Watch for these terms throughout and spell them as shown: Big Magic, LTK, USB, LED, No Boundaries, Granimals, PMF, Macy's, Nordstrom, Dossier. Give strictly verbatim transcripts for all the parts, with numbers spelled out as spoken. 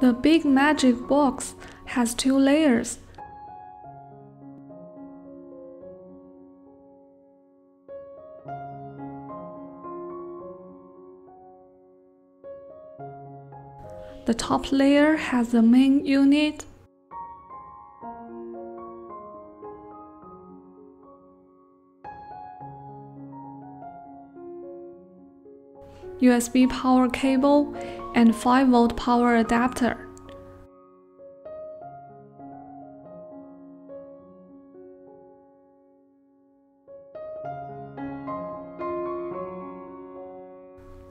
The Big Magic box has two layers. The top layer has the main unit. U S B power cable and five volt power adapter.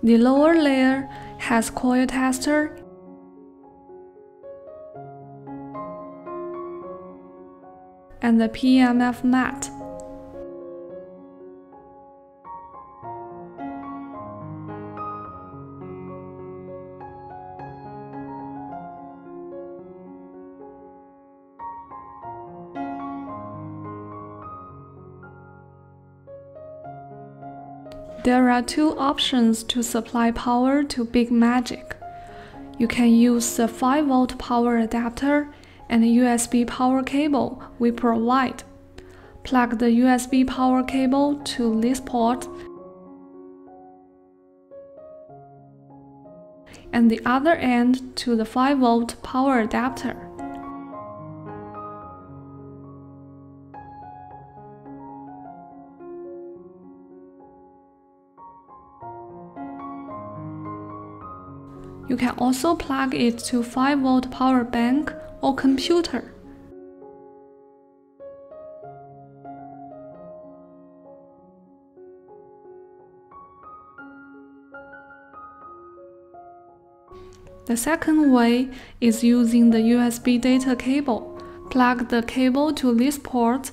The lower layer has coil tester, and the P M F mat. There are two options to supply power to Big Magic. You can use the five volt power adapter and the U S B power cable we provide. Plug the U S B power cable to this port and the other end to the five volt power adapter. You can also plug it to five volt power bank or computer. The second way is using the U S B data cable. Plug the cable to this port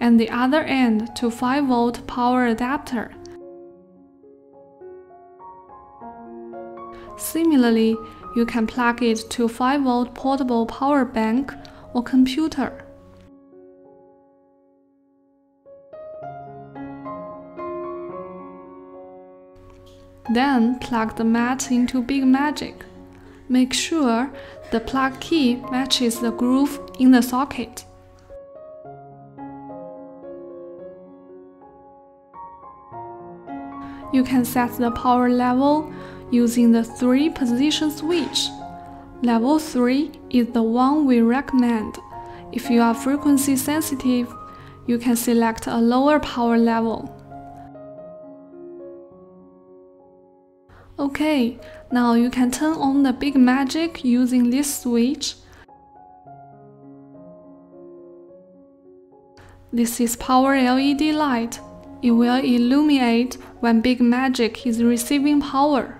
and the other end to five volt power adapter. Similarly, you can plug it to five volt portable power bank or computer. Then plug the mat into Big Magic. Make sure the plug key matches the groove in the socket. You can set the power level using the three position switch. Level three is the one we recommend. If you are frequency sensitive, you can select a lower power level. Okay, now you can turn on the Big Magic using this switch. This is power L E D light. It will illuminate when Big Magic is receiving power.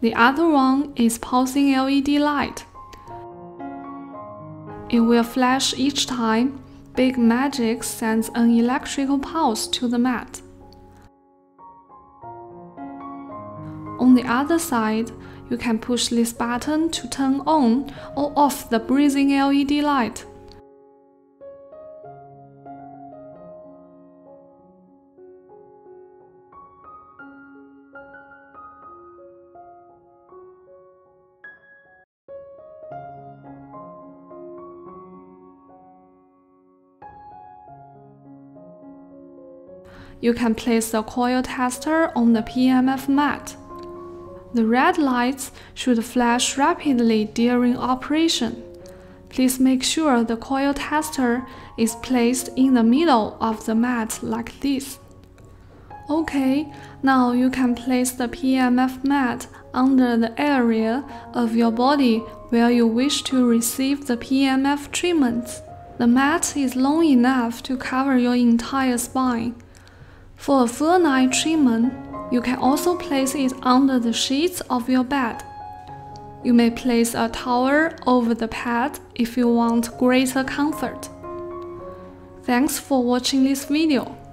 The other one is pulsing L E D light. It will flash each time Big Magic sends an electrical pulse to the mat. On the other side, you can push this button to turn on or off the breathing L E D light. You can place the coil tester on the P M F mat. The red lights should flash rapidly during operation. Please make sure the coil tester is placed in the middle of the mat like this. Okay, now you can place the P M F mat under the area of your body where you wish to receive the P M F treatments. The mat is long enough to cover your entire spine. For a full night treatment, you can also place it under the sheets of your bed. You may place a towel over the pad if you want greater comfort. Thanks for watching this video.